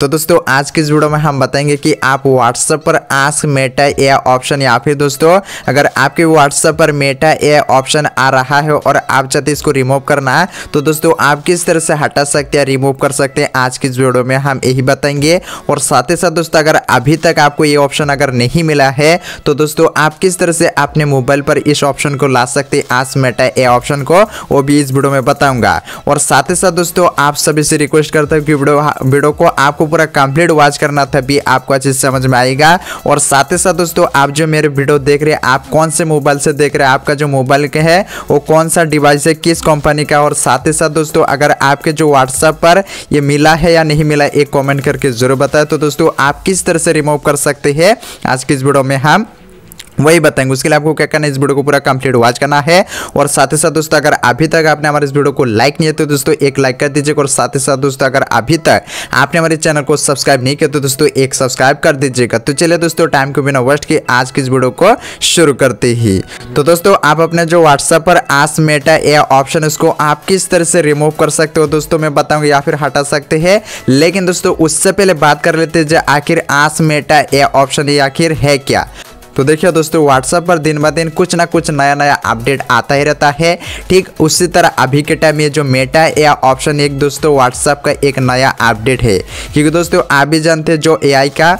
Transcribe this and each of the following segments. तो दोस्तों आज के इस वीडियो में हम बताएंगे कि आप WhatsApp पर आस्क मेटा AI ऑप्शन या फिर दोस्तों अगर आपके WhatsApp पर मेटा AI ऑप्शन आ रहा है और आप चाहते इसको रिमूव करना है तो दोस्तों आप किस तरह से हटा सकते हैं, रिमूव कर सकते हैं। आज के इस वीडियो में हम यही बताएंगे। और साथ ही साथ दोस्तों अगर अभी तक आपको ये ऑप्शन अगर नहीं मिला है तो दोस्तों आप किस तरह से अपने मोबाइल पर इस ऑप्शन को ला सकते हैं, आस्क मेटा AI ऑप्शन को, वो भी इस वीडियो में बताऊँगा। और साथ ही साथ दोस्तों आप सभी से रिक्वेस्ट करता हूँ कि वीडियो को आपको पूरा कंप्लीट वॉच करना, तभी आपको अच्छे से समझ में आएगा। और साथ ही साथ दोस्तों आप जो मेरे वीडियो देख रहे हैं, आप कौन से मोबाइल से देख रहे हैं, आपका जो मोबाइल है वो कौन सा डिवाइस है, किस कंपनी का। और साथ ही साथ दोस्तों अगर आपके जो WhatsApp पर ये मिला है या नहीं मिला, एक कमेंट करके जरूर बताएं। तो दोस्तों आप किस तरह से रिमूव कर सकते हैं आज की इस वीडियो में हम वही बताएंगे। उसके लिए आपको क्या करना है, इस वीडियो को पूरा कंप्लीट वॉच करना है। और साथ ही साथ दोस्तों अगर अभी तक आपने हमारे इस वीडियो को लाइक नहीं किया तो दोस्तों एक लाइक कर दीजिएगा। और साथ ही साथ दोस्तों अगर अभी तक आपने हमारे चैनल को सब्सक्राइब नहीं किया तो दोस्तों एक सब्सक्राइब कर दीजिएगा। तो चलिए दोस्तों टाइम को बिना वेस्ट किए आज की इस वीडियो को शुरू करते ही तो दोस्तों आप अपने जो WhatsApp पर आस्क मेटा AI ऑप्शन इसको आप किस तरह से रिमूव कर सकते हो दोस्तों मैं बताऊँगा या फिर हटा सकते हैं। लेकिन दोस्तों उससे पहले बात कर लेते हैं जो आखिर आस्क मेटा AI ऑप्शन ये आखिर है क्या। तो देखिए दोस्तों WhatsApp पर दिन ब दिन कुछ ना कुछ नया नया अपडेट आता ही रहता है। ठीक उसी तरह अभी के टाइम ये जो मेटा AI ऑप्शन एक दोस्तों WhatsApp का एक नया अपडेट है, क्योंकि दोस्तों आप भी जानते हैं जो AI का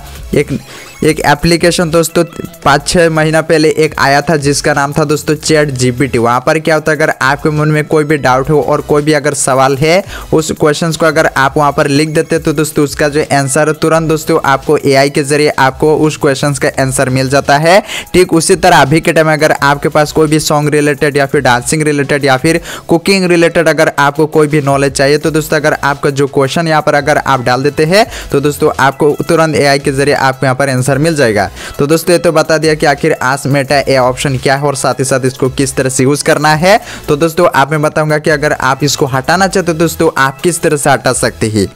एक एप्लीकेशन दोस्तों 5-6 महीना पहले एक आया था जिसका नाम था दोस्तों ChatGPT। वहाँ पर क्या होता है, अगर आपके मन में कोई भी डाउट हो और कोई भी अगर सवाल है उस क्वेश्चंस को अगर आप वहाँ पर लिख देते तो दोस्तों उसका जो आंसर तुरंत दोस्तों आपको AI के जरिए आपको उस क्वेश्चंस का आंसर मिल जाता है। ठीक उसी तरह अभी के टाइम अगर आपके पास कोई भी सॉन्ग रिलेटेड या फिर डांसिंग रिलेटेड या फिर कुकिंग रिलेटेड अगर आपको कोई भी नॉलेज चाहिए तो दोस्तों अगर आपका जो क्वेश्चन यहाँ पर अगर आप डाल देते हैं तो दोस्तों आपको तुरंत AI के जरिए आपको यहाँ पर मिल जाएगा। तो दोस्तों ये तो बता दिया कि आखिर आस्क मेटा AI ऑप्शन क्या है और साथ ही साथ इसको किस तरह से यूज करना है। तो दोस्तों आप मैं बताऊंगा कि अगर आप इसको हटाना चाहते हो दोस्तों आप किस तरह से हटा सकते हैं।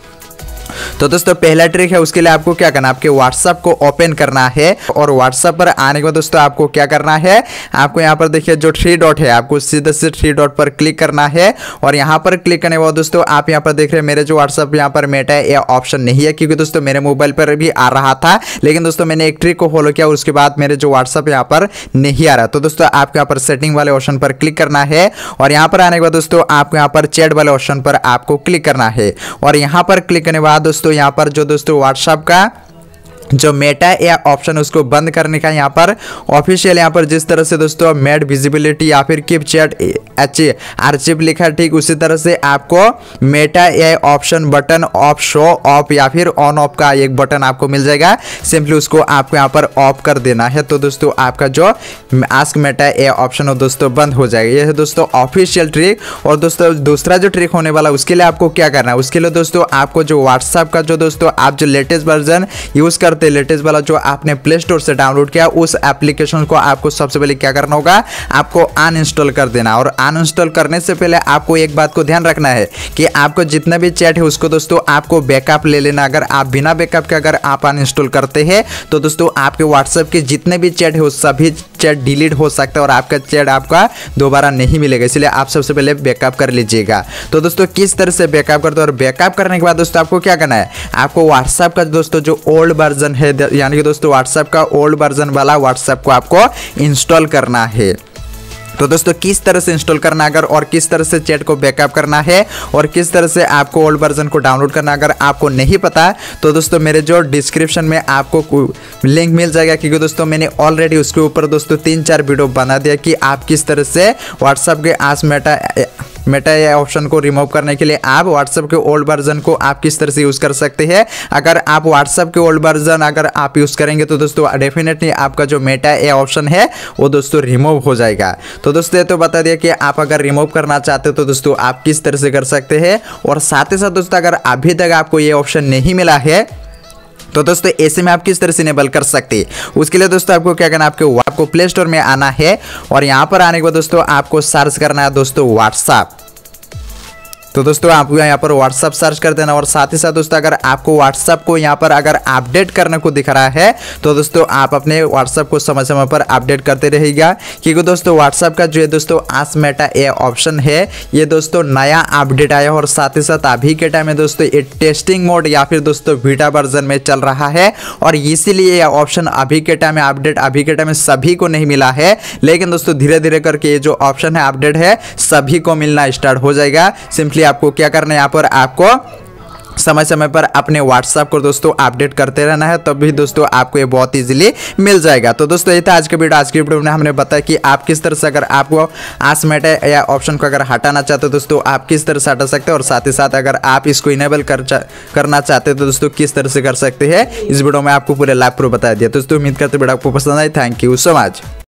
तो दोस्तों पहला ट्रिक है, उसके लिए आपको क्या करना है, आपके WhatsApp को ओपन करना है। और WhatsApp पर आने के बाद दोस्तों आपको क्या करना है, आपको यहाँ पर देखिए जो 3 डॉट है आपको सीधे से 3 डॉट पर क्लिक करना है। और यहाँ पर क्लिक करने के बाद दोस्तों आप यहाँ पर देख रहे हैं मेरे जो WhatsApp यहाँ पर मेटा AI ऑप्शन नहीं है, क्योंकि दोस्तों मेरे मोबाइल पर भी आ रहा था लेकिन दोस्तों मैंने एक ट्रिक को फॉलो किया उसके बाद मेरे जो WhatsApp यहाँ पर नहीं आ रहा। तो दोस्तों आपको यहाँ पर सेटिंग वाले ऑप्शन पर क्लिक करना है और यहाँ पर आने के बाद दोस्तों आपको यहाँ पर चैट वाले ऑप्शन पर आपको क्लिक करना है। और यहाँ पर क्लिक करने के बाद दोस्तों यहाँ पर जो दोस्तों WhatsApp का जो मेटा AI ऑप्शन उसको बंद करने का यहाँ पर ऑफिशियल यहाँ पर जिस तरह से दोस्तों मेड विजिबिलिटी या फिर कीप चैट अच्छी आर्चिव लिखा, ठीक उसी तरह से आपको Meta AI option button off show off या फिर ऑन ऑफ का एक बटन आपको मिल जाएगा। सिंपली उसको आपको यहाँ पर ऑफ कर देना है तो दोस्तों आपका जो आस्क मेटा AI ऑप्शन हो दोस्तों बंद हो जाएगा। यह है दोस्तों ऑफिशियल ट्रिक। और दोस्तों दूसरा जो ट्रिक होने वाला उसके लिए आपको क्या करना है, उसके लिए दोस्तों आपको जो WhatsApp का जो दोस्तों आप जो लेटेस्ट वर्जन यूज़ करते लेटेस्ट वाला जो आपने प्ले स्टोर से डाउनलोड किया उस एप्लीकेशन को आपको सबसे पहले क्या करना होगा, आपको अनइंस्टॉल कर देना। और अनइंस्टॉल करने से पहले आपको एक बात को ध्यान रखना है कि आपको जितना भी चैट है उसको दोस्तों आपको बैकअप ले लेना। अगर आप बिना बैकअप के अगर आप अनइंस्टॉल करते हैं तो दोस्तों आपके WhatsApp के जितने भी चैट है वो सभी चैट डिलीट हो सकता है और आपका चैट आपका दोबारा नहीं मिलेगा, इसलिए आप सबसे पहले बैकअप कर लीजिएगा। तो दोस्तों किस तरह से बैकअप करते हो और बैकअप करने के बाद दोस्तों आपको क्या करना है, आपको WhatsApp का दोस्तों जो ओल्ड वर्जन है यानी कि दोस्तों WhatsApp का ओल्ड वर्जन वाला WhatsApp को आपको इंस्टॉल करना है। तो दोस्तों किस तरह से इंस्टॉल करना अगर और किस तरह से चैट को बैकअप करना है और किस तरह से आपको ओल्ड वर्जन को डाउनलोड करना अगर आपको नहीं पता तो दोस्तों मेरे जो डिस्क्रिप्शन में आपको लिंक मिल जाएगा, क्योंकि दोस्तों मैंने ऑलरेडी उसके ऊपर दोस्तों 3-4 वीडियो बना दिया कि आप किस तरह से WhatsApp के आस्क मेटा AI ऑप्शन को रिमूव करने के लिए आप WhatsApp के ओल्ड वर्जन को आप किस तरह से यूज़ कर सकते हैं। अगर आप WhatsApp के ओल्ड वर्जन अगर आप यूज़ करेंगे तो दोस्तों डेफिनेटली आपका जो मेटा AI ऑप्शन है वो दोस्तों रिमूव हो जाएगा। तो दोस्तों ये तो बता दिया कि आप अगर रिमूव करना चाहते हो तो दोस्तों आप किस तरह से कर सकते हैं। और साथ ही साथ दोस्तों अगर अभी तक आपको ये ऑप्शन नहीं मिला है तो दोस्तों ऐसे में आप किस तरह से इनेबल कर सकते हैं, उसके लिए दोस्तों आपको क्या करना है, आपको प्ले स्टोर में आना है और यहाँ पर आने के बाद दोस्तों आपको सर्च करना है दोस्तों WhatsApp। तो दोस्तों आप यहाँ पर WhatsApp सर्च कर देना। और साथ ही साथ दोस्तों अगर आपको WhatsApp को यहाँ पर अगर अपडेट करने को दिख रहा है तो दोस्तों आप अपने WhatsApp को समय समय पर अपडेट करते रहिएगा, क्योंकि दोस्तों WhatsApp का जो है दोस्तों आज मेटा AI ऑप्शन है ये दोस्तों नया अपडेट आया। और साथ ही साथ अभी के टाइम में दोस्तों ये टेस्टिंग मोड या फिर दोस्तों बीटा वर्जन में चल रहा है और इसीलिए यह ऑप्शन अभी के टाइम में अपडेट अभी के टाइम में सभी को नहीं मिला है, लेकिन दोस्तों धीरे धीरे करके ये जो ऑप्शन है अपडेट है सभी को मिलना स्टार्ट हो जाएगा। सिंपली आपको क्या करना है, यहाँ पर आपको समय समय पर अपने WhatsApp को दोस्तों अपडेट करते रहना है, तब भी दोस्तों आपको ये बहुत इजीली मिल जाएगा। तो दोस्तों ये था आज का वीडियो। आज की वीडियो में हमने बताया कि आप किस तरह से अगर आपको आज मेटा AI ऑप्शन को अगर हटाना चाहते हो दोस्तों आप किस तरह से हटा सकते हो, और साथ ही साथ अगर आप इसको इनेबल करना चाहते हो तो दोस्तों किस तरह से कर सकते हैं। इस वीडियो में आपको पूरे लाइव प्रूफ बताया दिया। दोस्तों उम्मीद करते वीडियो आपको पसंद आए। Thank you so much.